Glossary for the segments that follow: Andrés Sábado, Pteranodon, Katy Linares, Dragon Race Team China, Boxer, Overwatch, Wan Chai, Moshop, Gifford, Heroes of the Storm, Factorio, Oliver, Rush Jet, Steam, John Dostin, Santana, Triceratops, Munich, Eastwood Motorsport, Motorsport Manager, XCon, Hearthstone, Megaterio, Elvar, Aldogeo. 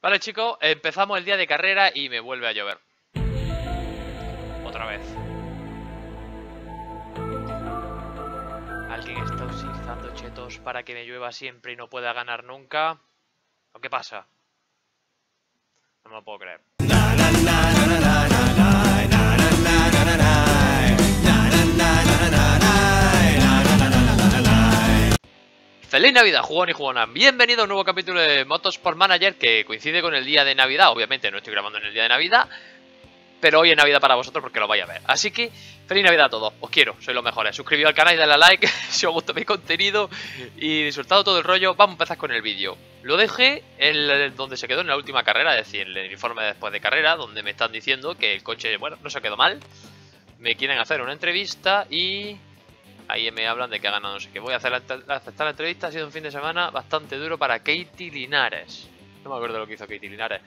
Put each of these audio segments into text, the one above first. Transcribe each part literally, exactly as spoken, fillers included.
Vale, chicos, empezamos el día de carrera y me vuelve a llover. Otra vez. Alguien está utilizando chetos para que me llueva siempre y no pueda ganar nunca. ¿O qué pasa? No me lo puedo creer. ¡Feliz Navidad, jugón y jugonas! Bienvenido a un nuevo capítulo de Motorsport Manager que coincide con el día de Navidad. Obviamente no estoy grabando en el día de Navidad, pero hoy es Navidad para vosotros porque lo vais a ver. Así que, ¡feliz Navidad a todos! Os quiero, sois los mejores. Suscribíos al canal y dadle a like si os gusta mi contenido y disfrutado todo el rollo. Vamos a empezar con el vídeo. Lo dejé en donde se quedó en la última carrera, es decir, en el informe de después de carrera, donde me están diciendo que el coche, bueno, no se quedó mal. Me quieren hacer una entrevista y... ahí me hablan de que ha ganado no sé qué. Voy a hacer la, aceptar la entrevista. Ha sido un fin de semana bastante duro para Katy Linares. No me acuerdo lo que hizo Katy Linares.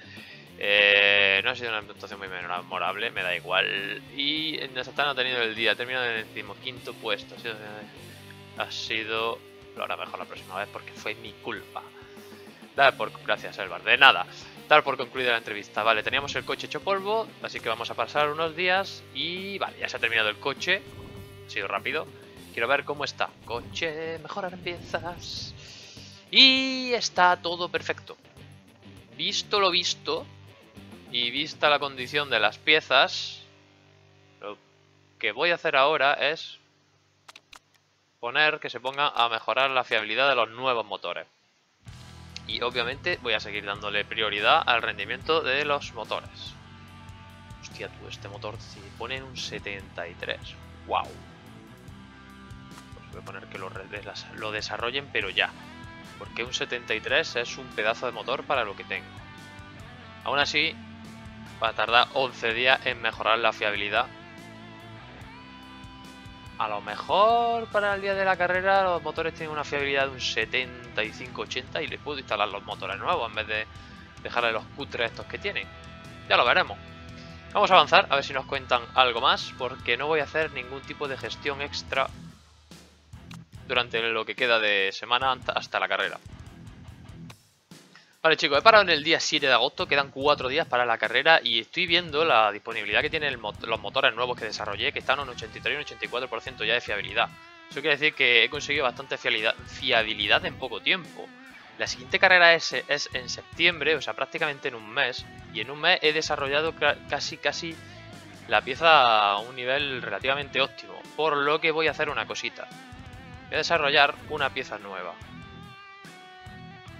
Eh, no ha sido una actuación muy memorable. Me da igual. Y en Santana ha tenido el día. Ha terminado en el decimoquinto puesto. Ha sido... Ha sido lo hará mejor la próxima vez porque fue mi culpa. Dar por... Gracias, Elvar. De nada. Dar por concluida la entrevista. Vale, teníamos el coche hecho polvo. Así que vamos a pasar unos días. Y vale, ya se ha terminado el coche. Ha sido rápido. Quiero ver cómo está. Coche, mejorar piezas. Y está todo perfecto. Visto lo visto y vista la condición de las piezas, lo que voy a hacer ahora es poner que se ponga a mejorar la fiabilidad de los nuevos motores. Y obviamente voy a seguir dándole prioridad al rendimiento de los motores. Hostia, tú, este motor se pone en un setenta y tres. ¡Wow! Voy a poner que lo, lo desarrollen, pero ya. Porque un setenta y tres es un pedazo de motor para lo que tengo. Aún así, va a tardar once días en mejorar la fiabilidad. A lo mejor para el día de la carrera los motores tienen una fiabilidad de un setenta y cinco ochenta y les puedo instalar los motores nuevos en vez de dejarle los cutres estos que tienen. Ya lo veremos. Vamos a avanzar a ver si nos cuentan algo más, porque no voy a hacer ningún tipo de gestión extra durante lo que queda de semana hasta la carrera. Vale, chicos, he parado en el día siete de agosto. Quedan cuatro días para la carrera y estoy viendo la disponibilidad que tienen mot los motores nuevos que desarrollé, que están en un ochenta y tres y un ochenta y cuatro por ciento ya de fiabilidad. Eso quiere decir que he conseguido bastante fiabilidad en poco tiempo. La siguiente carrera es, es en septiembre, o sea, prácticamente en un mes. Y en un mes he desarrollado casi, casi la pieza a un nivel relativamente óptimo. Por lo que voy a hacer una cosita. Voy a desarrollar una pieza nueva.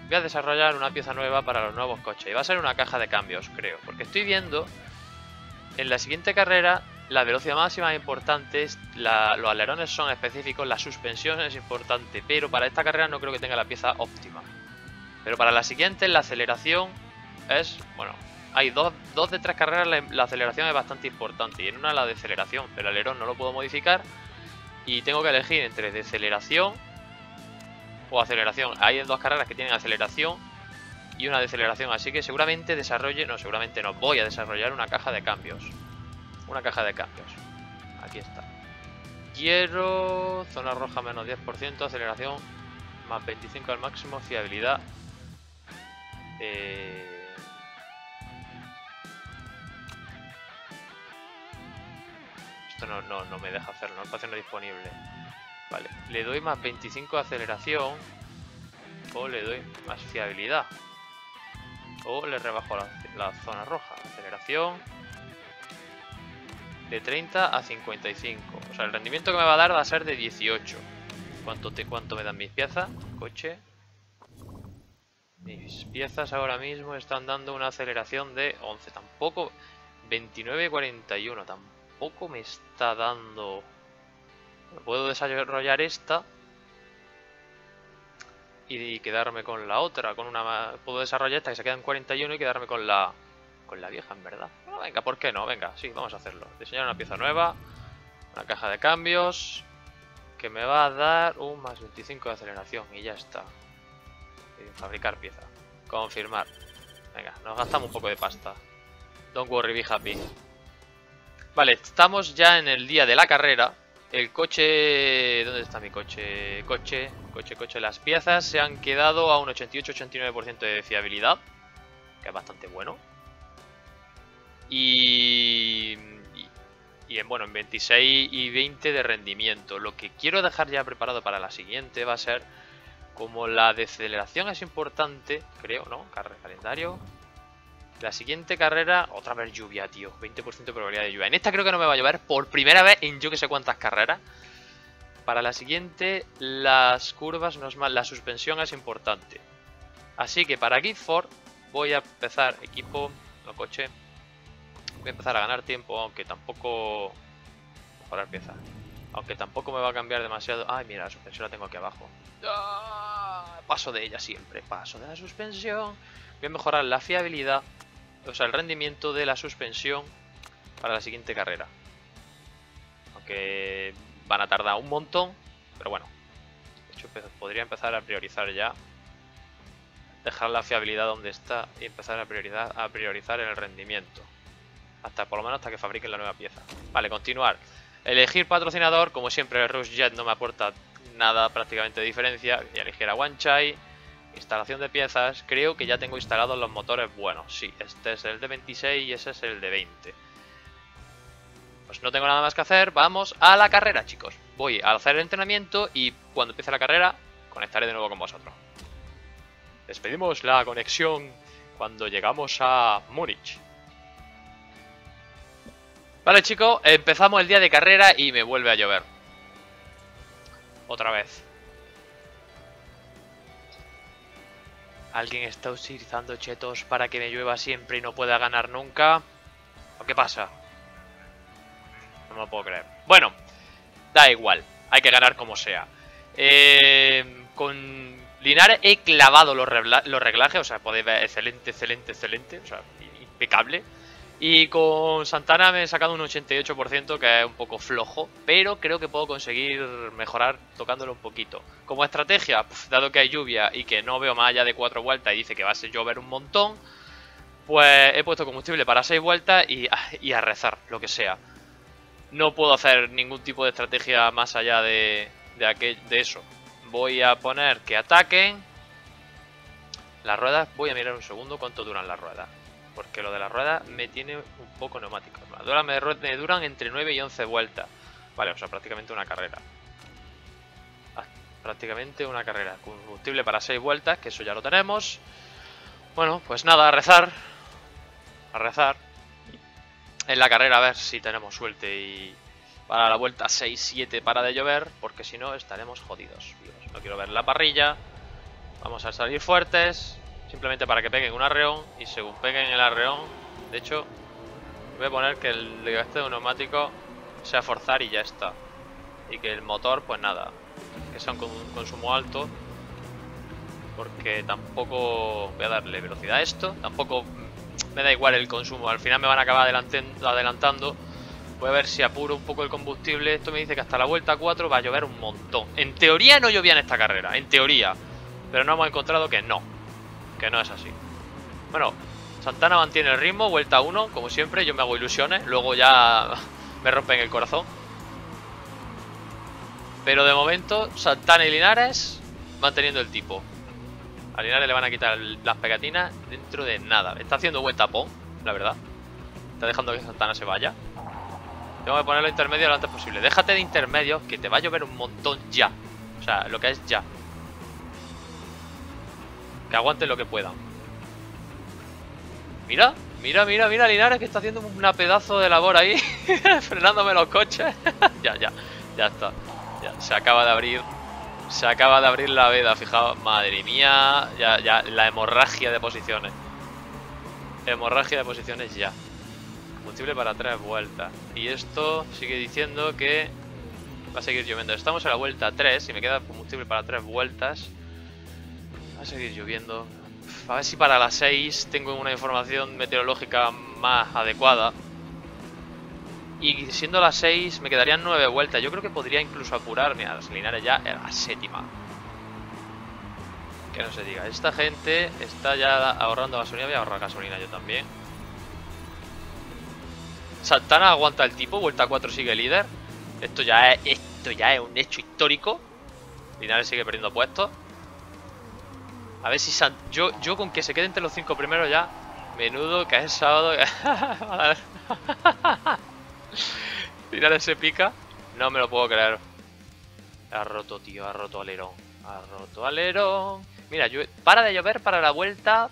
Voy a desarrollar una pieza nueva para los nuevos coches. Y va a ser una caja de cambios, creo. Porque estoy viendo, en la siguiente carrera, la velocidad máxima es importante, la, los alerones son específicos, la suspensión es importante. Pero para esta carrera no creo que tenga la pieza óptima. Pero para la siguiente, la aceleración es... Bueno, hay dos, dos de tres carreras, la, la aceleración es bastante importante. Y en una la deceleración, el alerón no lo puedo modificar. Y tengo que elegir entre deceleración o aceleración. Hay dos carreras que tienen aceleración y una deceleración. Así que seguramente desarrolle... No, seguramente no. Voy a desarrollar una caja de cambios. Una caja de cambios. Aquí está. Quiero... Zona roja menos diez por ciento. Aceleración más veinticinco al máximo. Fiabilidad. Eh... No, no, no me deja hacerlo, no está haciendo disponible. Vale, le doy más veinticinco de aceleración o le doy más fiabilidad o le rebajo la, la zona roja. Aceleración de treinta a cincuenta y cinco. O sea, el rendimiento que me va a dar va a ser de dieciocho. ¿Cuánto, te, cuánto me dan mis piezas? Coche. Mis piezas ahora mismo están dando una aceleración de once. Tampoco, veintinueve cuarenta y uno tampoco. Poco me está dando. Puedo desarrollar esta y quedarme con la otra, con una. Puedo desarrollar esta que se queda en cuarenta y uno y quedarme con la con la vieja, en verdad. Bueno, venga, ¿por qué no? Venga, sí, vamos a hacerlo. Diseñar una pieza nueva, una caja de cambios que me va a dar un más veinticinco de aceleración y ya está. Fabricar pieza, confirmar. Venga, nos gastamos un poco de pasta. Don't worry, be happy. Vale, estamos ya en el día de la carrera. El coche... ¿Dónde está mi coche? Coche, coche, coche. Las piezas se han quedado a un ochenta y ocho ochenta y nueve por ciento de fiabilidad. que es bastante bueno. Y, y, y en, bueno, en veintiséis y veinte de rendimiento. Lo que quiero dejar ya preparado para la siguiente va a ser, como la deceleración es importante, creo, ¿no? Calendario. La siguiente carrera, otra vez lluvia, tío. veinte por ciento de probabilidad de lluvia. En esta creo que no me va a llover por primera vez en yo que sé cuántas carreras. Para la siguiente, las curvas no es mal, la suspensión es importante. Así que para Gifford voy a empezar equipo, no coche. Voy a empezar a ganar tiempo, aunque tampoco... Mejorar pieza. Aunque tampoco me va a cambiar demasiado. Ay, mira, la suspensión la tengo aquí abajo. ¡Ah! Paso de ella siempre, paso de la suspensión. Voy a mejorar la fiabilidad, o sea, el rendimiento de la suspensión para la siguiente carrera. Aunque van a tardar un montón, pero bueno. De hecho, podría empezar a priorizar ya. Dejar la fiabilidad donde está y empezar a priorizar, a priorizar el rendimiento. Hasta, por lo menos, hasta que fabriquen la nueva pieza. Vale, continuar. Elegir patrocinador, como siempre el Rush Jet no me aporta nada prácticamente de diferencia. Y elegir a Wan Chai. Instalación de piezas, creo que ya tengo instalados los motores buenos. Sí, este es el de veintiséis y ese es el de veinte. Pues no tengo nada más que hacer, vamos a la carrera, chicos. Voy a hacer el entrenamiento y cuando empiece la carrera conectaré de nuevo con vosotros. Despedimos la conexión cuando llegamos a Múnich. Vale, chicos, empezamos el día de carrera y me vuelve a llover. Otra vez. ¿Alguien está utilizando chetos para que me llueva siempre y no pueda ganar nunca? ¿O qué pasa? No me lo puedo creer. Bueno, da igual. Hay que ganar como sea. Eh, con Linares he clavado los, regla los reglajes. O sea, podéis ver, excelente, excelente, excelente. O sea, impecable. Y con Santana me he sacado un ochenta y ocho por ciento, que es un poco flojo. Pero creo que puedo conseguir mejorar tocándolo un poquito. Como estrategia, pues, dado que hay lluvia y que no veo más allá de cuatro vueltas y dice que va a ser llover un montón, pues he puesto combustible para seis vueltas y, y a rezar, lo que sea. No puedo hacer ningún tipo de estrategia más allá de, de, aquel, de eso. Voy a poner que ataquen. Las ruedas, voy a mirar un segundo cuánto duran las ruedas. Porque lo de las ruedas me tiene un poco neumático. Las ruedas me duran entre nueve y once vueltas. Vale, o sea, prácticamente una carrera. Prácticamente una carrera. Combustible para seis vueltas, que eso ya lo tenemos. Bueno, pues nada, a rezar. A rezar. En la carrera a ver si tenemos suerte y... Para la vuelta seis siete para de llover, porque si no estaremos jodidos. Dios, no quiero ver la parrilla. Vamos a salir fuertes. Simplemente para que peguen un arreón. Y según peguen el arreón... De hecho, voy a poner que el gasto de un neumático sea forzar y ya está. Y que el motor, pues nada, que sea un consumo alto. Porque tampoco... Voy a darle velocidad a esto. Tampoco me da igual el consumo. Al final me van a acabar adelantando. Voy a ver si apuro un poco el combustible. Esto me dice que hasta la vuelta cuatro va a llover un montón. En teoría no llovía en esta carrera. En teoría. Pero no hemos encontrado que no. Que no es así. Bueno, Santana mantiene el ritmo, vuelta uno, como siempre, yo me hago ilusiones, luego ya me rompen el corazón. Pero de momento, Santana y Linares manteniendo el tipo. A Linares le van a quitar las pegatinas dentro de nada. Está haciendo buen tapón, la verdad. Está dejando que Santana se vaya. Tengo que ponerlo intermedio lo antes posible. Déjate de intermedios, que te va a llover un montón ya. O sea, lo que es ya. Que aguanten lo que puedan. Mira, mira, mira, mira Linares, que está haciendo una pedazo de labor ahí. Frenándome los coches. Ya, ya, ya está ya. Se acaba de abrir. Se acaba de abrir la veda, fijaos. Madre mía, ya, ya, la hemorragia de posiciones. Hemorragia de posiciones ya. Combustible para tres vueltas. Y esto sigue diciendo que va a seguir lloviendo. Estamos a la vuelta tres y me queda combustible para tres vueltas. Va a seguir lloviendo. A ver si para las seis tengo una información meteorológica más adecuada. Y siendo las seis me quedarían nueve vueltas. Yo creo que podría incluso apurarme a las Linares ya a la séptima. Que no se diga. Esta gente está ya ahorrando gasolina. Voy a ahorrar gasolina yo también. Santana aguanta el tipo. Vuelta cuatro sigue líder. Esto ya es, esto ya es un hecho histórico. Linares sigue perdiendo puestos. A ver si San... yo, yo con que se quede entre los cinco primeros ya Menudo cae el sábado. Linares se pica. No me lo puedo creer. Ha roto, tío. Ha roto alerón. Ha roto alerón. Mira, llueve. Para de llover para la vuelta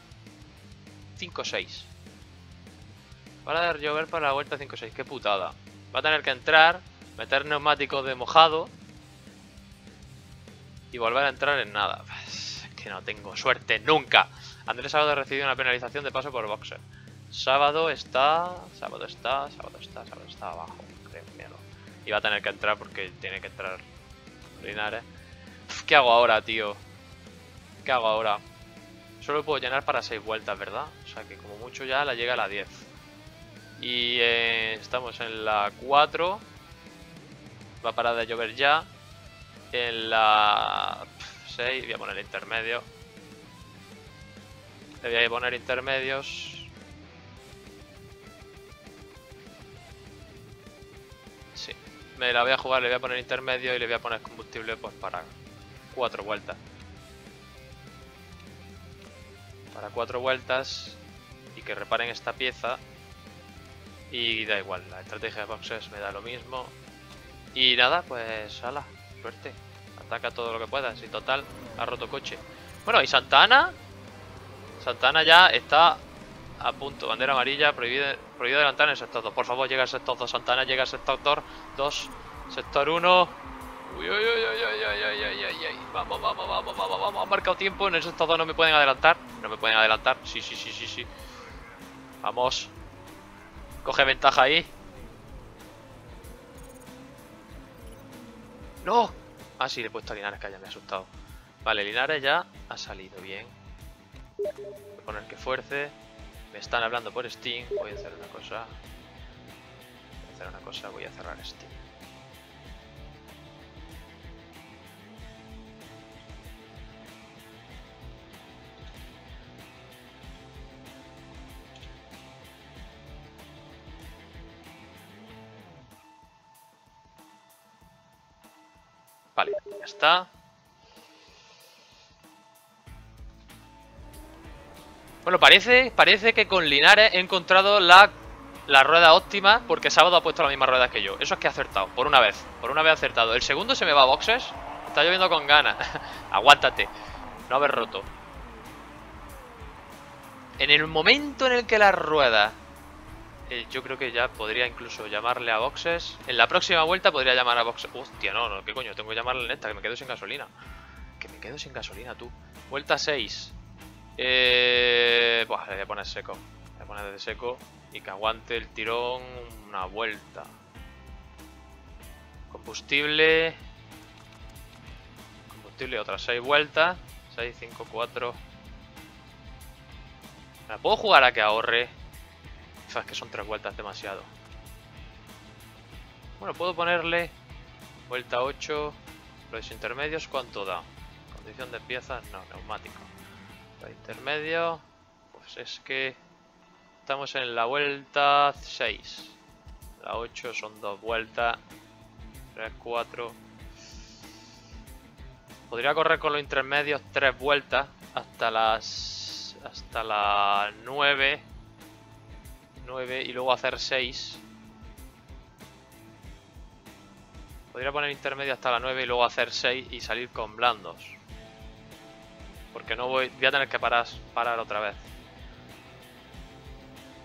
cinco seis. Para de llover para la vuelta cinco seis. Qué putada. Va a tener que entrar, meter neumáticos de mojado y volver a entrar en nada. Es que no tengo suerte nunca. Andrés Sábado ha recibido una penalización de paso por Boxer. Sábado está... Sábado está... Sábado está... Sábado está abajo. Creo, míralo. Y va a tener que entrar porque tiene que entrar Linares. ¿Qué hago ahora, tío? ¿Qué hago ahora? Solo puedo llenar para seis vueltas, ¿verdad? O sea que como mucho ya la llega a la diez. Y eh, estamos en la cuatro. Va a parar de llover ya. En la seis. Voy a poner intermedio. Le voy a poner intermedios. Sí. Me la voy a jugar, le voy a poner intermedio y le voy a poner combustible pues para cuatro vueltas. Para cuatro vueltas. Y que reparen esta pieza. Y da igual, la estrategia de boxes me da lo mismo. Y nada, pues ala, suerte. Ataca todo lo que puedas y total, ha roto coche. Bueno, y Santana... Santana ya está a punto. Bandera amarilla, prohibido, prohibido adelantar en el sector dos. Por favor, llega el sector dos. Santana llega al sector dos. Sector uno. Uy, uy, uy, uy, uy, uy, uy, uy. Vamos, vamos, vamos, vamos, vamos. Han marcado tiempo. En el sector dos no me pueden adelantar. No me pueden adelantar. Sí, sí, sí, sí, sí. Vamos. Coge ventaja ahí. ¡No! Ah, sí, le he puesto a Linares, que ya me ha asustado. Vale, Linares ya ha salido bien. Voy a poner que fuerce. Me están hablando por Steam. Voy a hacer una cosa. Voy a hacer una cosa. Voy a cerrar Steam. Vale, ya está. Bueno, parece, parece que con Linares he encontrado la, la rueda óptima, porque Sábado ha puesto las mismas ruedas que yo. Eso es que he acertado, por una vez. Por una vez he acertado. El segundo se me va a boxes. Está lloviendo con ganas. Aguántate. No haber roto. En el momento en el que la rueda... Eh, yo creo que ya podría incluso llamarle a boxes. En la próxima vuelta podría llamar a boxes. Hostia, no, no, ¿qué coño? Tengo que llamarle en esta, que me quedo sin gasolina. Que me quedo sin gasolina, tú. Vuelta seis. Eh, buah, le voy a poner seco. Le voy a poner de seco y que aguante el tirón una vuelta. Combustible. Combustible, otras seis vueltas. seis, cinco, cuatro. ¿La puedo jugar a que ahorre? Quizás que son tres vueltas demasiado. Bueno, puedo ponerle vuelta ocho. Los intermedios, ¿cuánto da? Condición de piezas, no, neumático. Intermedio, pues es que estamos en la vuelta seis. La ocho son dos vueltas. tres, cuatro. Podría correr con los intermedios tres vueltas hasta las hasta la nueve, nueve y luego hacer seis. Podría poner intermedio hasta la nueve y luego hacer seis y salir con blandos. Porque no voy, voy a tener que parar, parar otra vez.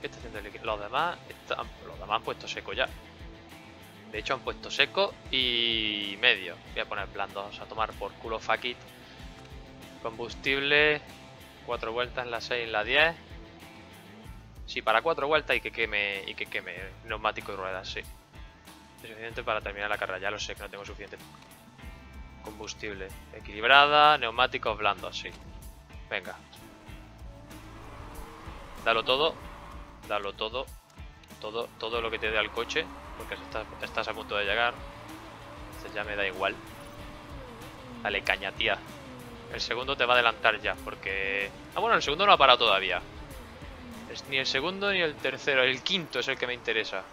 ¿Qué está haciendo el equipo? Los demás, están, los demás han puesto seco ya. De hecho han puesto seco y medio. Voy a poner blandos a tomar por culo, fuck it. Combustible. Cuatro vueltas en la seis y en la diez. Sí, para cuatro vueltas y que queme, y que queme neumático y ruedas, sí. Es suficiente para terminar la carrera, ya lo sé que no tengo suficiente. Combustible equilibrada, neumáticos blandos, sí. Venga. Dalo todo. Dalo todo. Todo todo lo que te dé al coche. Porque estás, estás a punto de llegar. Entonces ya me da igual. Dale, caña, tía. El segundo te va a adelantar ya. Porque... Ah, bueno, el segundo no ha parado todavía. Es ni el segundo ni el tercero. El quinto es el que me interesa.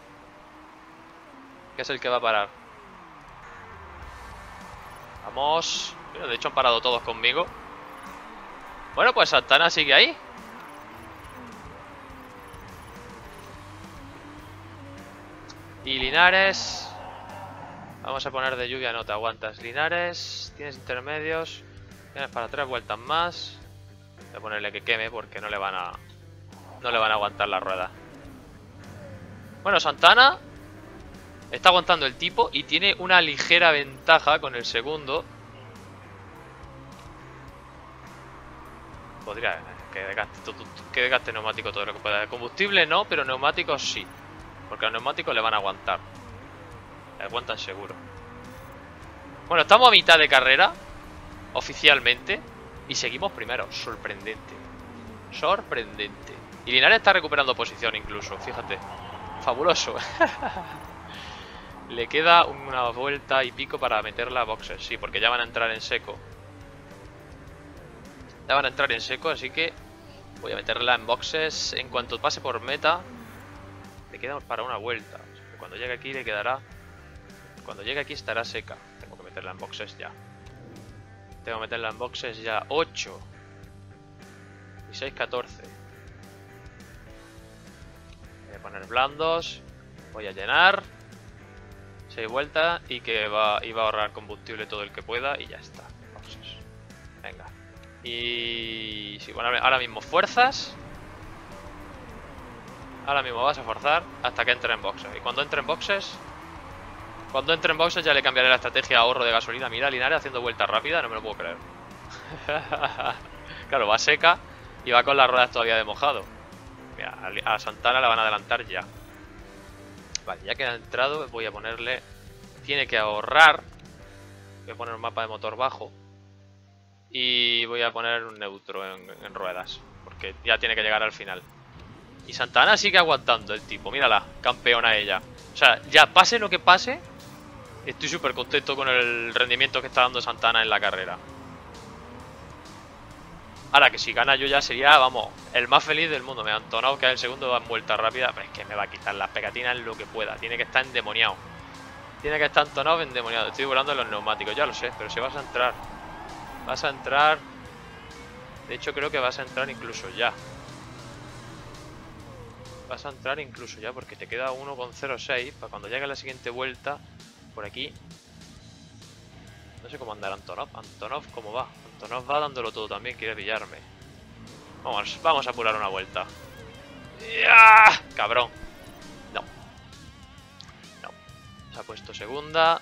Que es el que va a parar. Vamos. Bueno, de hecho han parado todos conmigo. Bueno, pues Santana sigue ahí. Y Linares. Vamos a poner de lluvia, no te aguantas. Linares, tienes intermedios. Tienes para tres vueltas más. Voy a ponerle que queme porque no le van a... No le van a aguantar la rueda. Bueno, Santana está aguantando el tipo y tiene una ligera ventaja con el segundo. Podría que desgaste, que desgaste neumático todo lo que pueda. Combustible no, pero neumáticos sí. Porque los neumáticos le van a aguantar. Le aguantan seguro. Bueno, estamos a mitad de carrera. Oficialmente. Y seguimos primero. Sorprendente. Sorprendente. Y Linares está recuperando posición incluso. Fíjate. Fabuloso. Le queda una vuelta y pico para meterla a Boxer. Sí, porque ya van a entrar en seco. Ya van a entrar en seco, así que voy a meterla en boxes. En cuanto pase por meta, le quedamos para una vuelta. Cuando llegue aquí le quedará... Cuando llegue aquí estará seca. Tengo que meterla en boxes ya. Tengo que meterla en boxes ya. ocho. Y seis, catorce. Voy a poner blandos. Voy a llenar. seis vueltas y que va, y va a ahorrar combustible todo el que pueda y ya está. Boxes. Venga. Y... Sí, bueno, ahora mismo fuerzas. Ahora mismo vas a forzar hasta que entre en boxes. Y cuando entre en boxes... Cuando entre en boxes ya le cambiaré la estrategia a ahorro de gasolina. Mira, Linares haciendo vueltas rápidas, no me lo puedo creer. Claro, va seca y va con las ruedas todavía de mojado. Mira, a Santana la van a adelantar ya. Vale, ya que ha entrado voy a ponerle... Tiene que ahorrar. Voy a poner un mapa de motor bajo. Y voy a poner un neutro en, en ruedas. Porque ya tiene que llegar al final. Y Santana sigue aguantando el tipo. Mírala, campeona ella. O sea, ya pase lo que pase, estoy súper contento con el rendimiento que está dando Santana en la carrera. Ahora que si gana yo ya sería, vamos, el más feliz del mundo. Me ha entonado que el segundo va en vuelta rápida. Pero es que me va a quitar las pegatinas lo que pueda. Tiene que estar endemoniado. Tiene que estar entonado, endemoniado. Estoy volando los neumáticos, ya lo sé. Pero si vas a entrar... Vas a entrar... De hecho creo que vas a entrar incluso ya. Vas a entrar incluso ya porque te queda uno coma cero seis para cuando llegue la siguiente vuelta. Por aquí. No sé cómo andará Antonov. Antonov, ¿cómo va? Antonov va dándolo todo también, quiere pillarme. Vamos, vamos a apurar una vuelta. ¡Ya! ¡Cabrón! No. No. Se ha puesto segunda.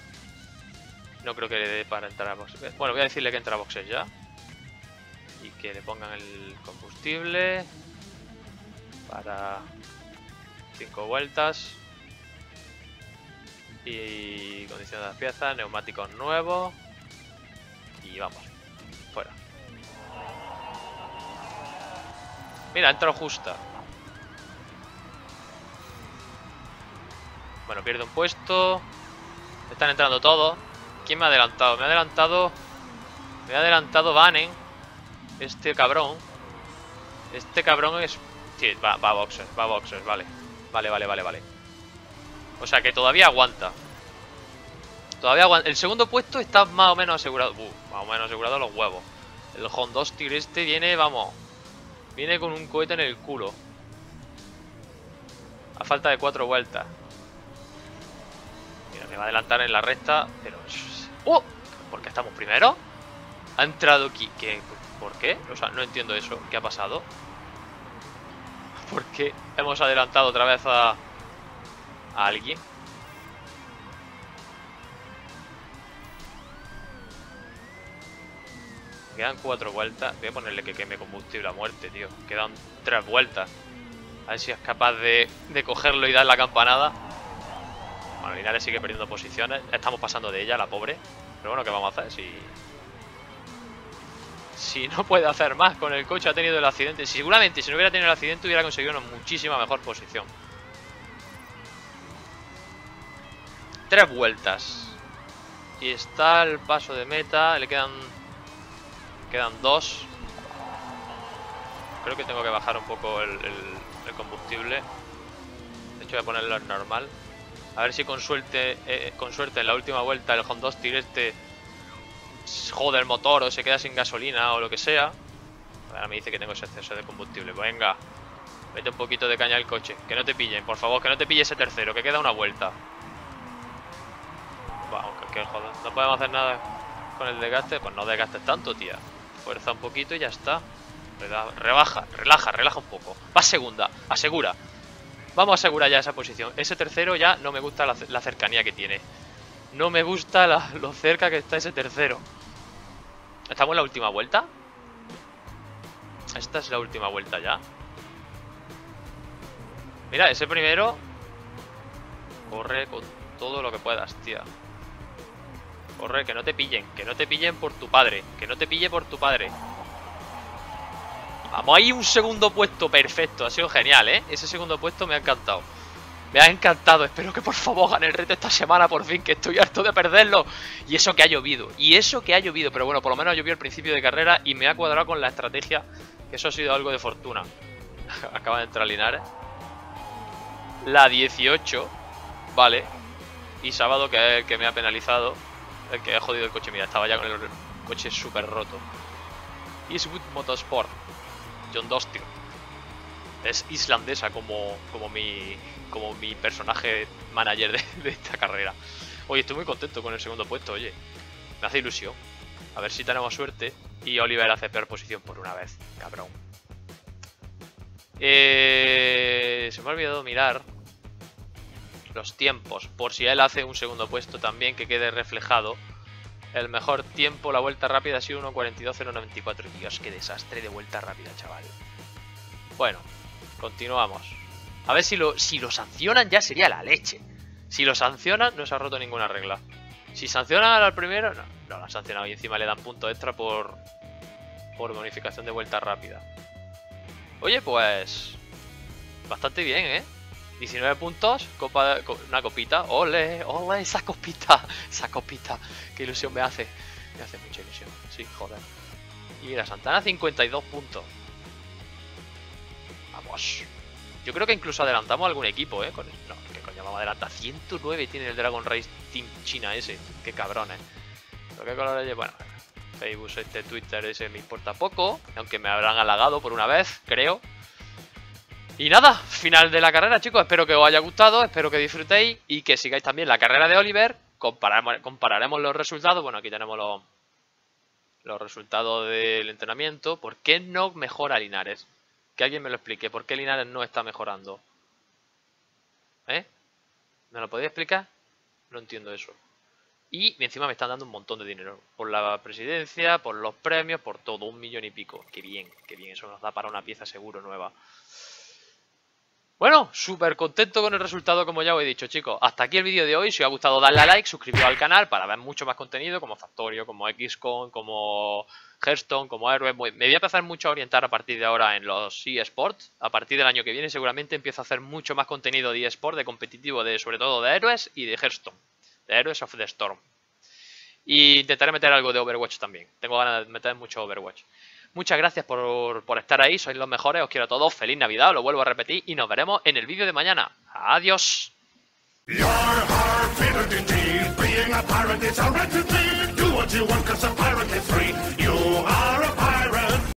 No creo que le dé para entrar a boxes. Bueno, voy a decirle que entra a boxes ya. Y que le pongan el combustible. Para cinco vueltas. Y condición de las piezas, neumáticos nuevos. Y vamos. Fuera. Mira, ha entrado justa. Bueno, pierde un puesto. Están entrando todos. ¿Quién me ha adelantado? Me ha adelantado... Me ha adelantado Vanen. Este cabrón. Este cabrón es... Sí, va, va a boxers, va a boxers, vale. Vale, vale, vale, vale. O sea que todavía aguanta. Todavía aguanta. El segundo puesto está más o menos asegurado. Uh, más o menos asegurado los huevos. El John Dostin este viene, vamos. Viene con un cohete en el culo. A falta de cuatro vueltas. Mira, me va a adelantar en la recta, pero... ¡Oh! ¿Por qué estamos primero? Ha entrado aquí. ¿Qué? ¿Por qué? O sea, no entiendo eso. ¿Qué ha pasado? ¿Por qué hemos adelantado otra vez a, a alguien? Quedan cuatro vueltas. Voy a ponerle que queme combustible a muerte, tío. Quedan tres vueltas. A ver si es capaz de, de cogerlo y dar la campanada. Bueno, Linares sigue perdiendo posiciones. Estamos pasando de ella, la pobre. Pero bueno, ¿qué vamos a hacer si... Si no puede hacer más con el coche, ha tenido el accidente. Seguramente si no hubiera tenido el accidente hubiera conseguido una muchísima mejor posición. Tres vueltas. Y está el paso de meta. Le quedan... Quedan dos. Creo que tengo que bajar un poco el, el, el combustible. De hecho voy a ponerlo en normal. A ver si con suerte, eh, con suerte en la última vuelta el John Dostin este jode el motor o se queda sin gasolina o lo que sea. Ahora me dice que tengo ese exceso de combustible. Pues venga, mete un poquito de caña al coche. Que no te pillen, por favor, que no te pille ese tercero, que queda una vuelta. Va, aunque que joder. No podemos hacer nada con el desgaste. Pues no desgastes tanto, tía. Fuerza un poquito y ya está. Rebaja, relaja, relaja un poco. Va segunda, asegura. Vamos a asegurar ya esa posición. Ese tercero ya no me gusta la, la cercanía que tiene. No me gusta la, lo cerca que está ese tercero. ¿Estamos en la última vuelta? Esta es la última vuelta ya. Mira, ese primero. Corre con todo lo que puedas, tía. Corre, que no te pillen. Que no te pillen por tu padre. Que no te pille por tu padre. Vamos, ahí un segundo puesto perfecto. Ha sido genial, ¿eh? Ese segundo puesto me ha encantado. Me ha encantado. Espero que por favor gane el reto esta semana, por fin, que estoy harto de perderlo. Y eso que ha llovido. Y eso que ha llovido. Pero bueno, por lo menos ha llovido al principio de carrera y me ha cuadrado con la estrategia. Que eso ha sido algo de fortuna. Acaba de entrar Linares. La dieciocho. Vale. Y Sábado, que es el que me ha penalizado. El que ha jodido el coche. Mira, estaba ya con el coche súper roto. Eastwood Motorsport. John Dostin. Es islandesa como, como, mi, como mi personaje manager de, de esta carrera. Oye, estoy muy contento con el segundo puesto, oye. Me hace ilusión. A ver si tenemos suerte. Y Oliver hace peor posición por una vez. Cabrón. Eh, se me ha olvidado mirar los tiempos. Por si él hace un segundo puesto también, que quede reflejado. El mejor tiempo, la vuelta rápida, ha sido uno cuarenta y dos cero noventa y cuatro. Dios, qué desastre de vuelta rápida, chaval. Bueno, continuamos. A ver si lo, si lo sancionan ya sería la leche. Si lo sancionan, no se ha roto ninguna regla. Si sancionan al primero, no, no lo han sancionado. Y encima le dan punto extra por, por bonificación de vuelta rápida. Oye, pues... bastante bien, ¿eh? diecinueve puntos, copa, una copita. ¡Ole! ¡Ole! ¡Esa copita! ¡Esa copita! ¡Qué ilusión me hace! Me hace mucha ilusión. Sí, joder. Y mira, Santana cincuenta y dos puntos. Vamos. Yo creo que incluso adelantamos a algún equipo, ¿eh? Con el... no, ¿qué coño vamos a adelantar? ciento nueve tiene el Dragon Race Team China ese. ¡Qué cabrón, eh! ¿Pero qué colores lleva? Bueno, Facebook, este, Twitter, ese me importa poco. Aunque me habrán halagado por una vez, creo. Y nada, final de la carrera, chicos. Espero que os haya gustado, espero que disfrutéis y que sigáis también la carrera de Oliver. Compararemos, compararemos los resultados. Bueno, aquí tenemos los, los resultados del entrenamiento. ¿Por qué no mejora Linares? Que alguien me lo explique. ¿Por qué Linares no está mejorando? ¿Eh? ¿Me lo podéis explicar? No entiendo eso. Y encima me están dando un montón de dinero. Por la presidencia, por los premios, por todo. Un millón y pico. Qué bien, qué bien. Eso nos da para una pieza seguro nueva. Bueno, súper contento con el resultado, como ya os he dicho, chicos. Hasta aquí el vídeo de hoy. Si os ha gustado, dadle a like, suscribiros al canal para ver mucho más contenido, como Factorio, como XCon, como Hearthstone, como Heroes. Me voy a empezar mucho a orientar a partir de ahora en los eSports. A partir del año que viene seguramente empiezo a hacer mucho más contenido de eSports, de competitivo, de sobre todo de Heroes y de Hearthstone. De Heroes of the Storm. Y intentaré meter algo de Overwatch también. Tengo ganas de meter mucho Overwatch. Muchas gracias por, por estar ahí, sois los mejores, os quiero a todos, feliz Navidad, lo vuelvo a repetir y nos veremos en el vídeo de mañana. Adiós.